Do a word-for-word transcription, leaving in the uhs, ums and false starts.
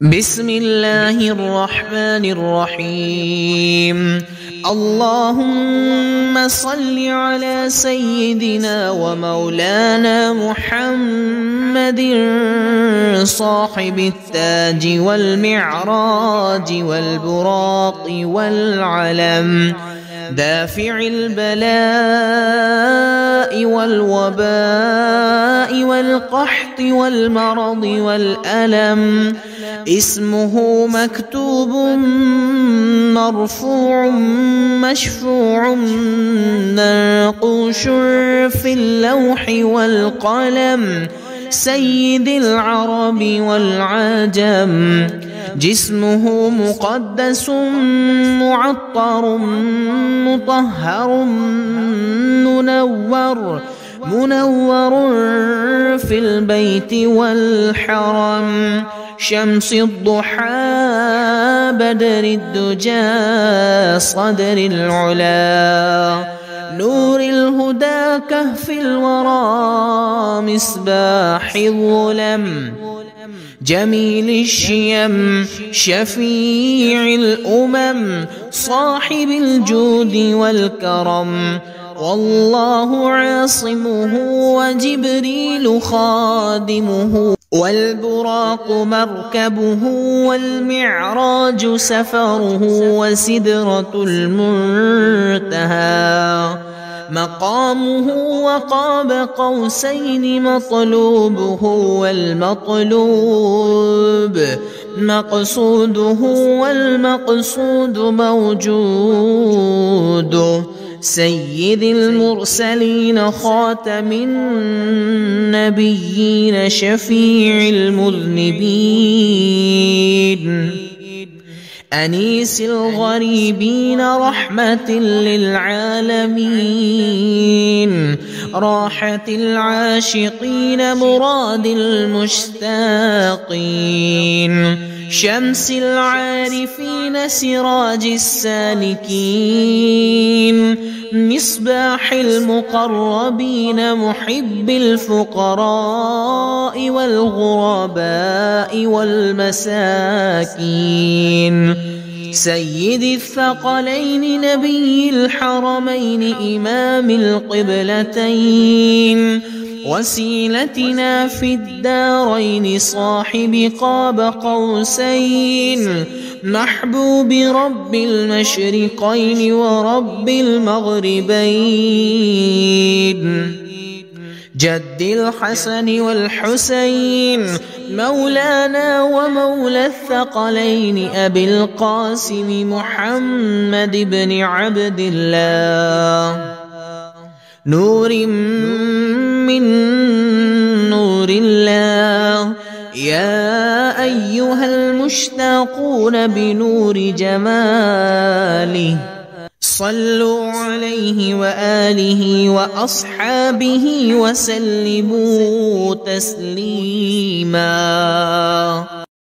بسم الله الرحمن الرحيم. اللهم صل على سيدنا ومولانا محمد صاحب التاج والمعراج والبراق والعلم، دافع البلاء والوباء والقحط والمرض والألم، اسمه مكتوب مرفوع مشفوع منقوش في اللوح والقلم، سيد العرب والعجم، جسمه مقدس معطر مطهر منور منور في البيت والحرم، شمس الضحى بدر الدجى صدر العلا، نور الهدى كهف الورى مصباح الظلم، جميل الشيم شفيع الأمم، صاحب الجود والكرم، والله عاصمه وجبريل خادمه والبراق مركبه والمعراج سفره وسدرة المنتهى مقامه، وقاب قوسين مطلوبه والمطلوب مقصوده والمقصود موجوده، سيد المرسلين خاتم النبيين شفيع المذنبين، أنيس الغريبين رحمة للعالمين، راحة العاشقين مراد المشتاقين، شمس العارفين سراج السالكين، مصباح المقربين محب الفقراء والغرباء والمساكين، سيد الثقلين نبي الحرمين إمام القبلتين، وسيلتنا في الدارين صاحب قاب قوسين، محبوب رب المشرقين ورب المغربين، جد الحسن والحسين مولانا ومولى الثقلين أبي القاسم محمد بن عبد الله، نور من نور الله، يا أيها المشتاقون بنور جماله، صلوا عليه وآله وأصحابه وسلموا تسليما.